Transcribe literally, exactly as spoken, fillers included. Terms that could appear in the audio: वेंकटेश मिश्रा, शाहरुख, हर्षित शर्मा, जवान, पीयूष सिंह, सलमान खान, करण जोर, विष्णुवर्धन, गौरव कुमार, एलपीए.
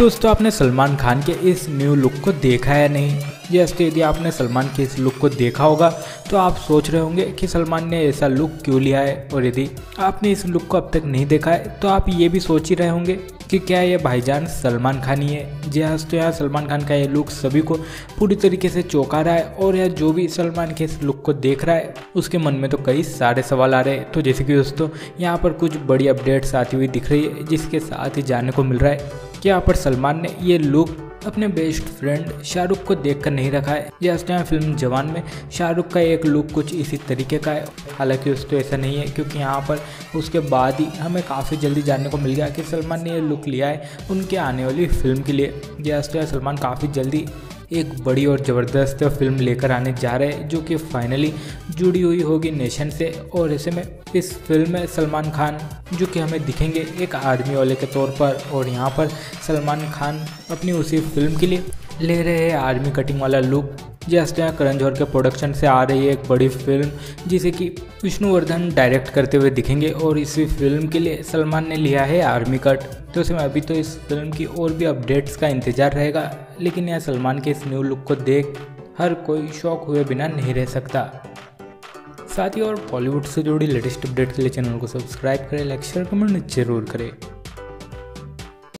दोस्तों आपने सलमान खान के इस न्यू लुक को देखा है नहीं। यस, यदि आपने सलमान के इस लुक को देखा होगा तो आप सोच रहे होंगे कि सलमान ने ऐसा लुक क्यों लिया है। और यदि आपने इस लुक को अब तक नहीं देखा है तो आप ये भी सोच ही रहे होंगे कि क्या यह भाईजान सलमान खान ही है। जी हाँ, तो यहाँ सलमान खान का यह लुक सभी को पूरी तरीके से चौंका रहा है और यह जो भी सलमान के इस लुक को देख रहा है उसके मन में तो कई सारे सवाल आ रहे हैं। तो जैसे कि दोस्तों यहाँ पर कुछ बड़ी अपडेट्स आती हुई दिख रही है जिसके साथ ही जानने को मिल रहा है कि यहाँ पर सलमान ने ये लुक अपने बेस्ट फ्रेंड शाहरुख को देखकर नहीं रखा है। जस्ट यहाँ फिल्म जवान में शाहरुख का एक लुक कुछ इसी तरीके का है। हालांकि उसको ऐसा नहीं है क्योंकि यहाँ पर उसके बाद ही हमें काफ़ी जल्दी जानने को मिल गया कि सलमान ने ये लुक लिया है उनके आने वाली फिल्म के लिए। जस्ट यहाँ सलमान काफ़ी जल्दी एक बड़ी और ज़बरदस्त फिल्म लेकर आने जा रहे हैं जो कि फाइनली जुड़ी हुई होगी नेशन से। और ऐसे में इस फिल्म में सलमान खान जो कि हमें दिखेंगे एक आर्मी वाले के तौर पर, और यहाँ पर सलमान खान अपनी उसी फिल्म के लिए ले रहे हैं आर्मी कटिंग वाला लुक। जस्ट यहाँ करण जोर के प्रोडक्शन से आ रही है एक बड़ी फिल्म जिसे कि विष्णुवर्धन डायरेक्ट करते हुए दिखेंगे, और इसी फिल्म के लिए सलमान ने लिया है आर्मी कट। तो उसमें अभी तो इस फिल्म की और भी अपडेट्स का इंतजार रहेगा, लेकिन यहाँ सलमान के इस न्यू लुक को देख हर कोई शौक हुए बिना नहीं रह सकता। साथ ही और बॉलीवुड से जुड़ी लेटेस्ट अपडेट के लिए चैनल को सब्सक्राइब करें, लाइक शेयर कमेंट जरूर करें।